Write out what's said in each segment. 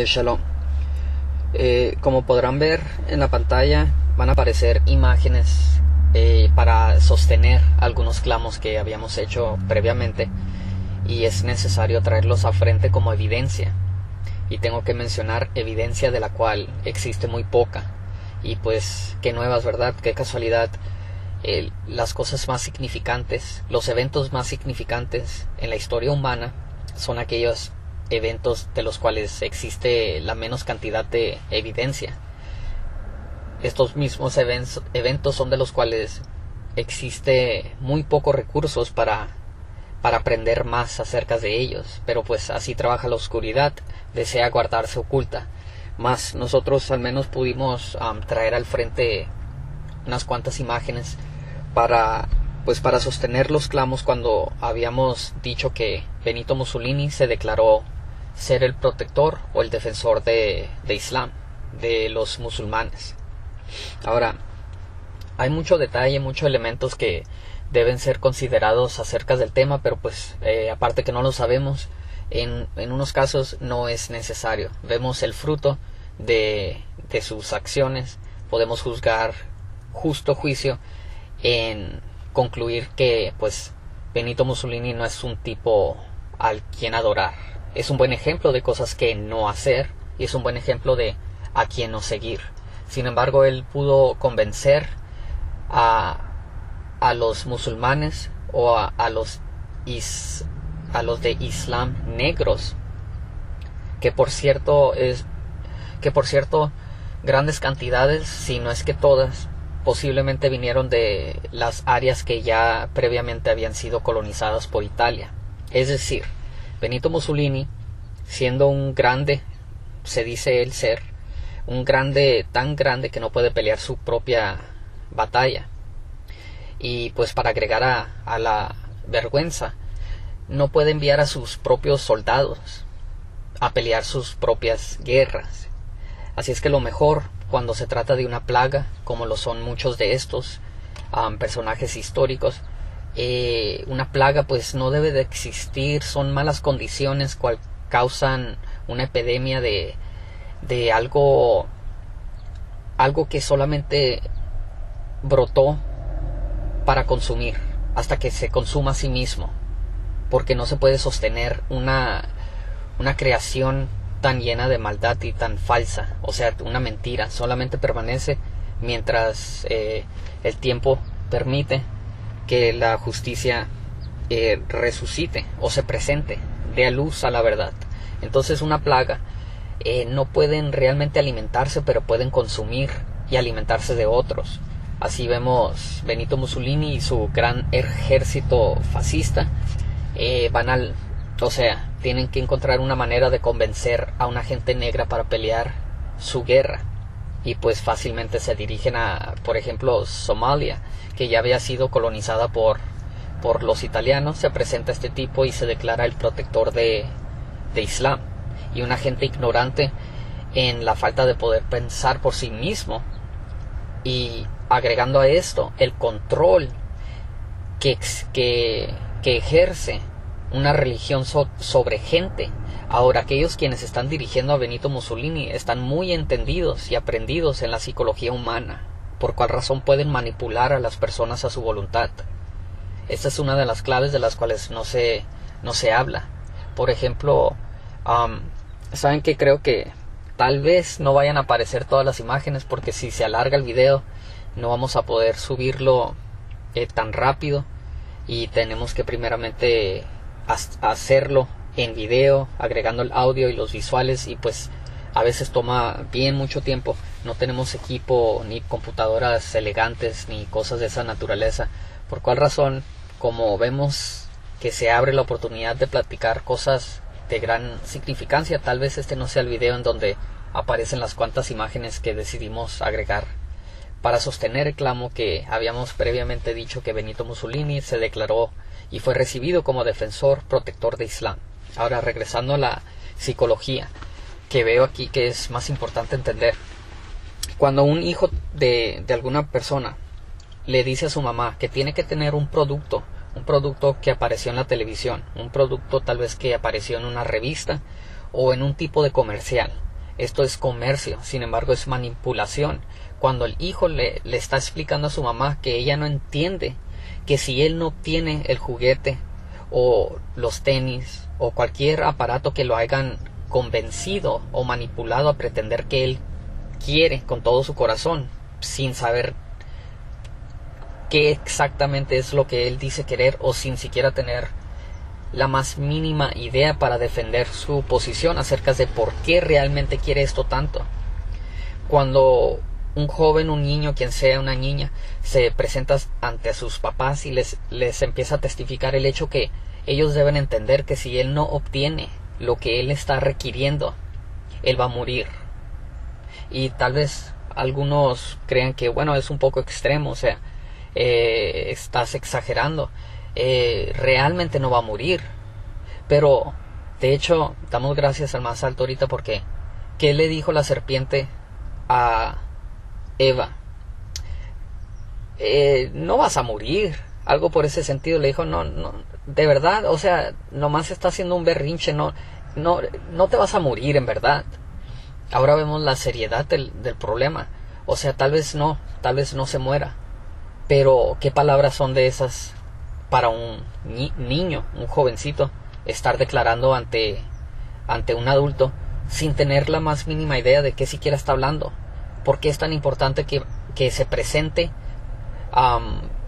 El Shalom. Como podrán ver en la pantalla, van a aparecer imágenes para sostener algunos clamos que habíamos hecho previamente, y es necesario traerlos a frente como evidencia. Y tengo que mencionar evidencia de la cual existe muy poca. Y pues qué nuevas, ¿verdad? Qué casualidad. Las cosas más significantes, los eventos más significantes en la historia humana son aquellos eventos de los cuales existe la menos cantidad de evidencia. Estos mismos eventos son de los cuales existe muy pocos recursos para aprender más acerca de ellos, pero pues así trabaja la oscuridad, desea guardarse oculta. Mas nosotros al menos pudimos traer al frente unas cuantas imágenes para sostener los clamos cuando habíamos dicho que Benito Mussolini se declaró ser el protector o el defensor de Islam, de los musulmanes. Ahora, hay mucho detalle, muchos elementos que deben ser considerados acerca del tema, pero pues aparte que no lo sabemos, en unos casos no es necesario. Vemos el fruto de sus acciones, podemos juzgar justo juicio en concluir que pues Benito Mussolini no es un tipo al quien adorar. Es un buen ejemplo de cosas que no hacer y es un buen ejemplo de a quien no seguir. Sin embargo, él pudo convencer a los musulmanes o a los de Islam negros, que por cierto grandes cantidades, si no es que todas, posiblemente vinieron de las áreas que ya previamente habían sido colonizadas por Italia. Es decir, Benito Mussolini, siendo un grande, se dice él ser, un grande tan grande que no puede pelear su propia batalla. Y pues para agregar a la vergüenza, no puede enviar a sus propios soldados a pelear sus propias guerras. Así es que lo mejor, cuando se trata de una plaga, como lo son muchos de estos personajes históricos, una plaga pues no debe de existir, son malas condiciones cual causan una epidemia de algo que solamente brotó para consumir, hasta que se consuma a sí mismo, porque no se puede sostener una creación tan llena de maldad y tan falsa. O sea, una mentira solamente permanece mientras el tiempo permite que la justicia resucite o se presente, dé a luz a la verdad. Entonces una plaga, no pueden realmente alimentarse, pero pueden consumir y alimentarse de otros. Así vemos Benito Mussolini y su gran ejército fascista banal. O sea, tienen que encontrar una manera de convencer a una gente negra para pelear su guerra. Y pues fácilmente se dirigen a, por ejemplo, Somalia, que ya había sido colonizada por los italianos. Se presenta este tipo y se declara el protector de Islam. Y una gente ignorante en la falta de poder pensar por sí mismo. Y agregando a esto el control que ejerce una religión sobre gente. Ahora, aquellos quienes están dirigiendo a Benito Mussolini están muy entendidos y aprendidos en la psicología humana, por cual razón pueden manipular a las personas a su voluntad. Esta es una de las claves de las cuales no se habla. Por ejemplo, saben que creo que tal vez no vayan a aparecer todas las imágenes, porque si se alarga el video no vamos a poder subirlo tan rápido, y tenemos que primeramente hacerlo en video, agregando el audio y los visuales, y pues a veces toma bien mucho tiempo. No tenemos equipo ni computadoras elegantes ni cosas de esa naturaleza, por cual razón, como vemos que se abre la oportunidad de platicar cosas de gran significancia, tal vez este no sea el video en donde aparecen las cuantas imágenes que decidimos agregar para sostener el clamo que habíamos previamente dicho, que Benito Mussolini se declaró y fue recibido como defensor protector de Islam. Ahora, regresando a la psicología, que veo aquí que es más importante entender. Cuando un hijo de alguna persona le dice a su mamá que tiene que tener un producto que apareció en la televisión, un producto tal vez que apareció en una revista o en un tipo de comercial, Esto es comercio, sin embargo es manipulación. Cuando el hijo le está explicando a su mamá que ella no entiende, que si él no obtiene el juguete o los tenis o cualquier aparato que lo hagan convencido o manipulado a pretender que él quiere con todo su corazón, sin saber qué exactamente es lo que él dice querer o sin siquiera tener la más mínima idea para defender su posición acerca de por qué realmente quiere esto tanto. Cuando un joven, un niño, quien sea, una niña, se presenta ante sus papás y les empieza a testificar el hecho que ellos deben entender que si él no obtiene lo que él está requiriendo, él va a morir. Y tal vez algunos crean que, bueno, es un poco extremo, o sea, estás exagerando, realmente no va a morir. Pero de hecho damos gracias al más alto ahorita, porque ¿qué le dijo la serpiente a Eva? No vas a morir, algo por ese sentido. Le dijo, no, de verdad, o sea, nomás está haciendo un berrinche, no te vas a morir en verdad. Ahora vemos la seriedad del problema. O sea, tal vez no se muera, pero ¿qué palabras son de esas para un niño, un jovencito, estar declarando ante un adulto sin tener la más mínima idea de qué siquiera está hablando? ¿Por qué es tan importante que se presente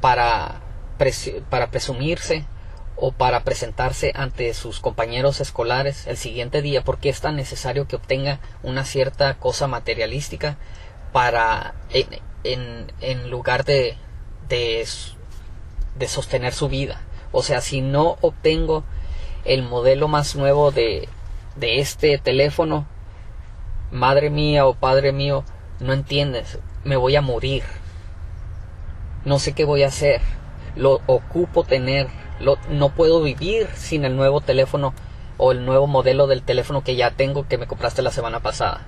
para presumirse o para presentarse ante sus compañeros escolares el siguiente día? ¿Por qué es tan necesario que obtenga una cierta cosa materialística para en lugar de sostener su vida? O sea, si no obtengo el modelo más nuevo de este teléfono, madre mía o padre mío, no entiendes, me voy a morir, no sé qué voy a hacer, lo ocupo tener, no puedo vivir sin el nuevo teléfono o el nuevo modelo del teléfono que ya tengo, que me compraste la semana pasada.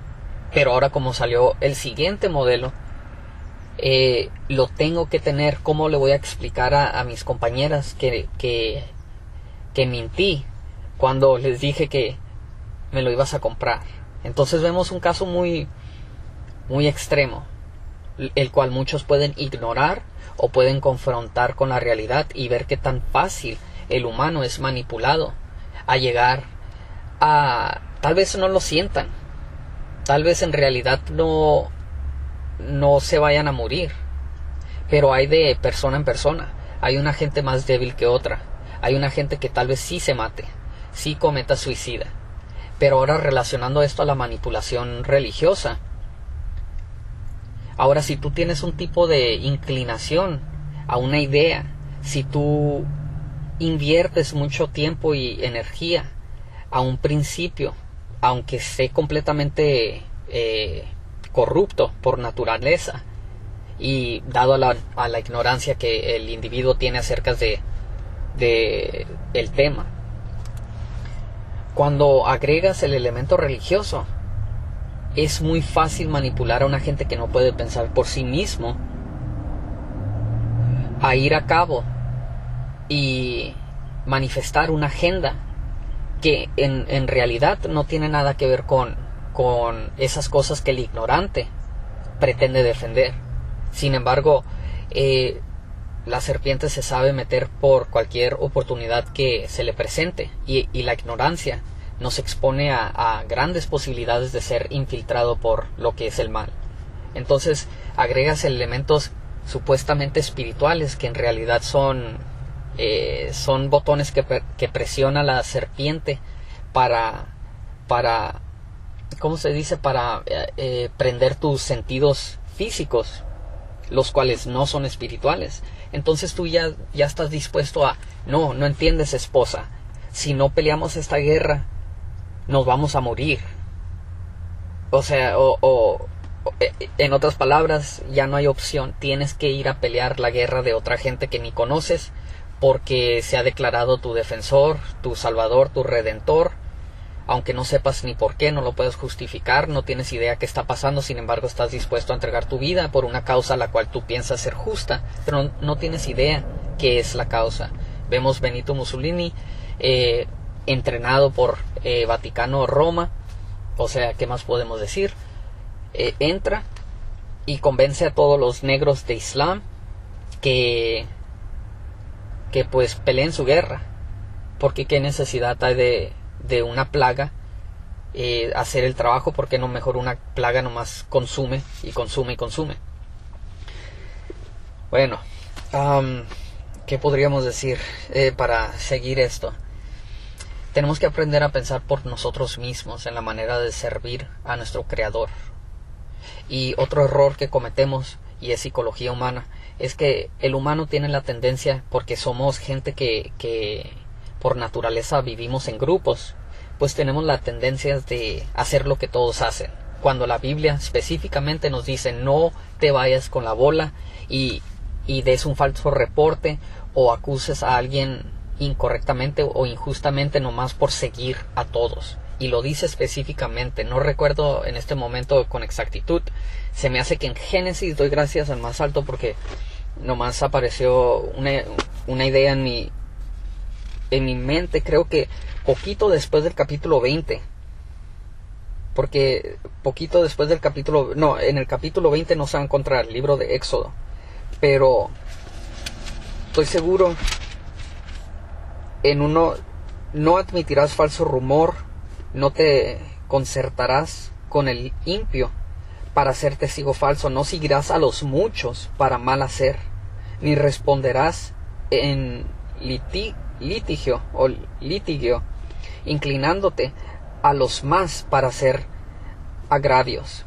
Pero ahora, como salió el siguiente modelo, lo tengo que tener. ¿Cómo le voy a explicar a mis compañeras que mentí cuando les dije que me lo ibas a comprar? Entonces vemos un caso muy, muy extremo, el cual muchos pueden ignorar o pueden confrontar con la realidad y ver qué tan fácil el humano es manipulado a llegar a... Tal vez no lo sientan, tal vez en realidad no se vayan a morir, pero hay de persona en persona. Hay una gente más débil que otra, hay una gente que tal vez sí se mate, sí cometa suicida. Pero ahora, relacionando esto a la manipulación religiosa, ahora, si tú tienes un tipo de inclinación a una idea, si tú inviertes mucho tiempo y energía a un principio, aunque esté completamente corrupto por naturaleza y dado a la ignorancia que el individuo tiene acerca de el tema, cuando agregas el elemento religioso es muy fácil manipular a una gente que no puede pensar por sí mismo a ir a cabo y manifestar una agenda que en realidad no tiene nada que ver con esas cosas que el ignorante pretende defender. Sin embargo, la serpiente se sabe meter por cualquier oportunidad que se le presente, y la ignorancia nos expone a grandes posibilidades de ser infiltrado por lo que es el mal. Entonces agregas elementos supuestamente espirituales que en realidad son botones que presiona la serpiente para ¿cómo se dice? Para prender tus sentidos físicos, los cuales no son espirituales. Entonces tú ya estás dispuesto a... No entiendes, esposa, si no peleamos esta guerra nos vamos a morir. O sea, en otras palabras, ya no hay opción, tienes que ir a pelear la guerra de otra gente que ni conoces, porque se ha declarado tu defensor, tu salvador, tu redentor, aunque no sepas ni por qué, no lo puedes justificar, no tienes idea qué está pasando. Sin embargo, estás dispuesto a entregar tu vida por una causa la cual tú piensas ser justa, pero no tienes idea qué es la causa. Vemos Benito Mussolini, entrenado por Vaticano Roma, O sea, ¿qué más podemos decir? Entra y convence a todos los negros de Islam que pues peleen su guerra, porque qué necesidad hay de una plaga hacer el trabajo, porque no mejor una plaga nomás consume y consume y consume. Bueno, ¿qué podríamos decir para seguir esto? Tenemos que aprender a pensar por nosotros mismos en la manera de servir a nuestro Creador. Y otro error que cometemos, y es psicología humana, es que el humano tiene la tendencia, porque somos gente que por naturaleza vivimos en grupos, pues tenemos la tendencia de hacer lo que todos hacen, cuando la Biblia específicamente nos dice no te vayas con la bola y des un falso reporte o acuses a alguien incorrectamente o injustamente nomás por seguir a todos. Y lo dice específicamente, no recuerdo en este momento con exactitud, se me hace que en Génesis, doy gracias al más alto porque nomás apareció una idea en mi mente, creo que poquito después del capítulo 20, porque poquito después del capítulo, no, en el capítulo 20 no se va a encontrar el libro de Éxodo, pero estoy seguro en uno, no admitirás falso rumor, no te concertarás con el impío para ser testigo falso, no seguirás a los muchos para mal hacer, ni responderás en litigio o litigio, inclinándote a los más para hacer agravios,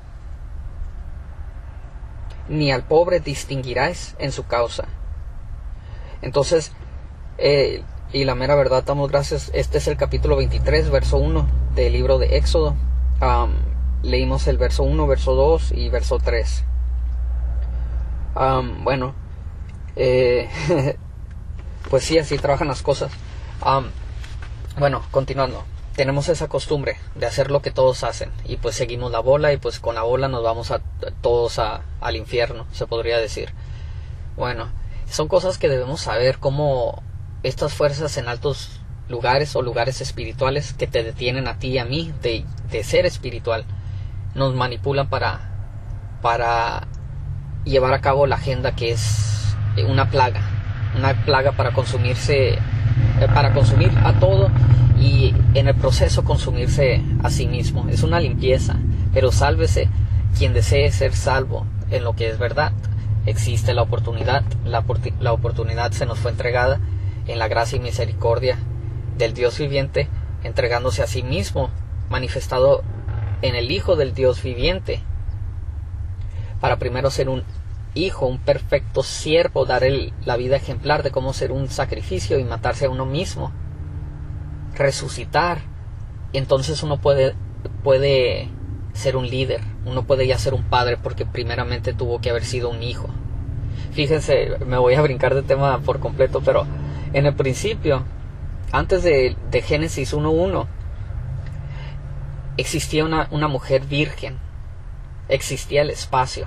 ni al pobre distinguirás en su causa. Entonces, y la mera verdad, damos gracias. Este es el capítulo 23, verso 1 del libro de Éxodo. Leímos el verso 1, verso 2 y verso 3. Bueno, pues sí, así trabajan las cosas. Bueno, continuando. Tenemos esa costumbre de hacer lo que todos hacen. Y pues seguimos la bola y pues con la bola nos vamos a todos al infierno, se podría decir. Bueno, son cosas que debemos saber cómo... Estas fuerzas en altos lugares o lugares espirituales que te detienen a ti y a mí de ser espiritual nos manipulan para llevar a cabo la agenda que es una plaga para consumirse, para consumir a todo y en el proceso consumirse a sí mismo. Es una limpieza, pero sálvese quien desee ser salvo en lo que es verdad. Existe la oportunidad, la oportunidad se nos fue entregada en la gracia y misericordia del Dios viviente, entregándose a sí mismo, manifestado en el Hijo del Dios viviente, para primero ser un hijo, un perfecto siervo, dar la vida ejemplar de cómo ser un sacrificio y matarse a uno mismo, resucitar. Entonces uno puede ser un líder, uno puede ya ser un padre, porque primeramente tuvo que haber sido un hijo. Fíjense, me voy a brincar de tema por completo, pero en el principio, antes de Génesis 1.1, existía una mujer virgen, existía el espacio,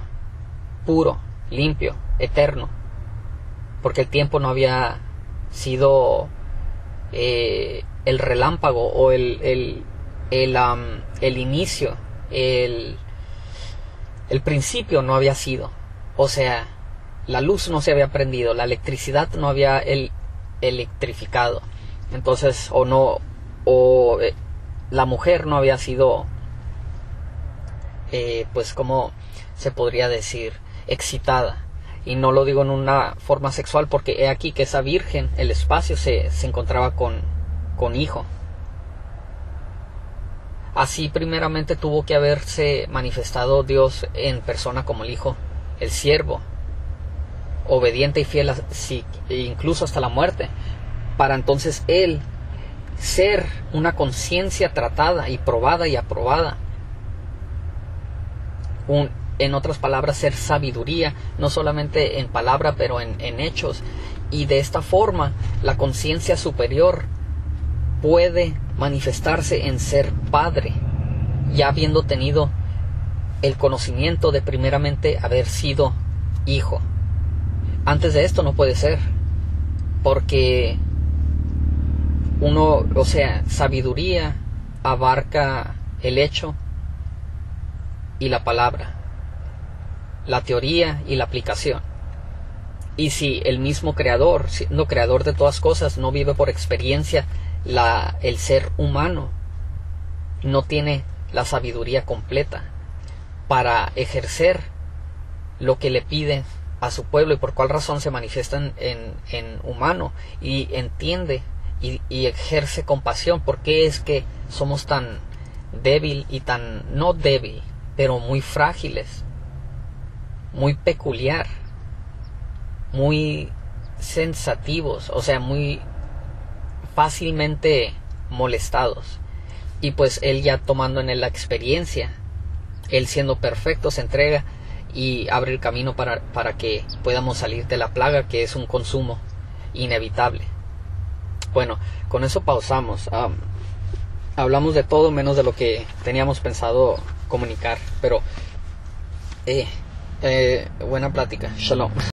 puro, limpio, eterno, porque el tiempo no había sido el relámpago o el inicio, el principio no había sido, o sea, la luz no se había prendido, la electricidad no había... electrificado, entonces la mujer no había sido pues como se podría decir excitada, y no lo digo en una forma sexual porque he aquí que esa virgen, el espacio se encontraba con hijo. Así primeramente tuvo que haberse manifestado Dios en persona como el hijo, el siervo obediente y fiel incluso hasta la muerte, para entonces él ser una conciencia tratada y probada y aprobada, en otras palabras ser sabiduría, no solamente en palabra pero en hechos, y de esta forma la conciencia superior puede manifestarse en ser padre, ya habiendo tenido el conocimiento de primeramente haber sido hijo. Antes de esto no puede ser, porque uno, o sea, sabiduría abarca el hecho y la palabra, la teoría y la aplicación. Y si el mismo creador, siendo creador de todas cosas, no vive por experiencia el ser humano, no tiene la sabiduría completa para ejercer lo que le pide a su pueblo, y por cuál razón se manifiesta en humano, y entiende y ejerce compasión. ¿Por qué es que somos tan débil y tan, no débil, pero muy frágiles, muy peculiar, muy sensativos, o sea, muy fácilmente molestados? Y pues él, ya tomando en él la experiencia, él siendo perfecto, se entrega y abre el camino para que podamos salir de la plaga, que es un consumo inevitable. Bueno, con eso pausamos. Hablamos de todo menos de lo que teníamos pensado comunicar, pero buena plática. Shalom.